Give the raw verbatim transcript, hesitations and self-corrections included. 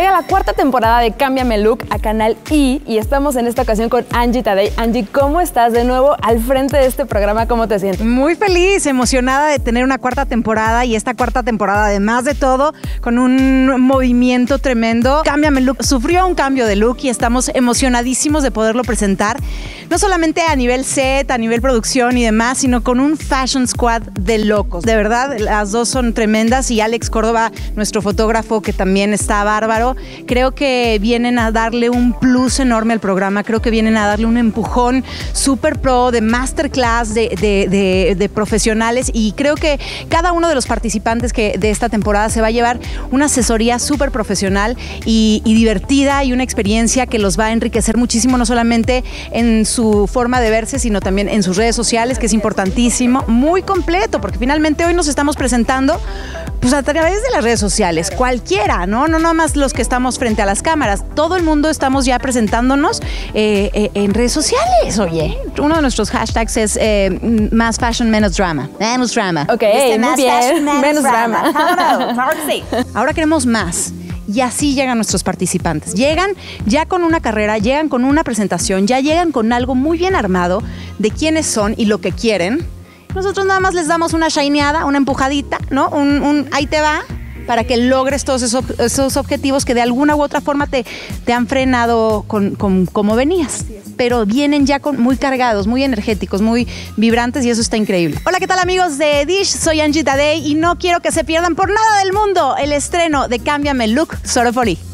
Llega la cuarta temporada de Cámbiame el Look a Canal E y estamos en esta ocasión con Angie Taddei. Angie, ¿cómo estás de nuevo al frente de este programa? ¿Cómo te sientes? Muy feliz, emocionada de tener una cuarta temporada y esta cuarta temporada, además de todo, con un movimiento tremendo. Cámbiame el Look sufrió un cambio de look y estamos emocionadísimos de poderlo presentar, no solamente a nivel set, a nivel producción y demás, sino con un fashion squad de locos. De verdad, las dos son tremendas y Alex Córdoba, nuestro fotógrafo, que también está bárbaro. Creo que vienen a darle un plus enorme al programa, creo que vienen a darle un empujón super pro, de masterclass, de, de, de, de profesionales, y creo que cada uno de los participantes que de esta temporada se va a llevar una asesoría súper profesional y, y divertida, y una experiencia que los va a enriquecer muchísimo, no solamente en su forma de verse, sino también en sus redes sociales, que es importantísimo, muy completo, porque finalmente hoy nos estamos presentando pues a través de las redes sociales, cualquiera, ¿no? No nada más los que estamos frente a las cámaras, todo el mundo estamos ya presentándonos eh, eh, en redes sociales, oye. Uno de nuestros hashtags es eh, más fashion, menos drama. Menos drama. Ok, muy más bien. Fashion, menos, menos drama. drama. Claro que sí. Ahora queremos más. Y así llegan nuestros participantes. Llegan ya con una carrera, llegan con una presentación, ya llegan con algo muy bien armado de quiénes son y lo que quieren. Nosotros nada más les damos una shineada, una empujadita, ¿no? Un, un ahí te va, para que logres todos esos, esos objetivos que de alguna u otra forma te, te han frenado con, con como venías. Pero vienen ya con, muy cargados, muy energéticos, muy vibrantes, y eso está increíble. Hola, ¿qué tal, amigos de Dish? Soy Angie Taddei y no quiero que se pierdan por nada del mundo el estreno de Cámbiame el Look, solo por E.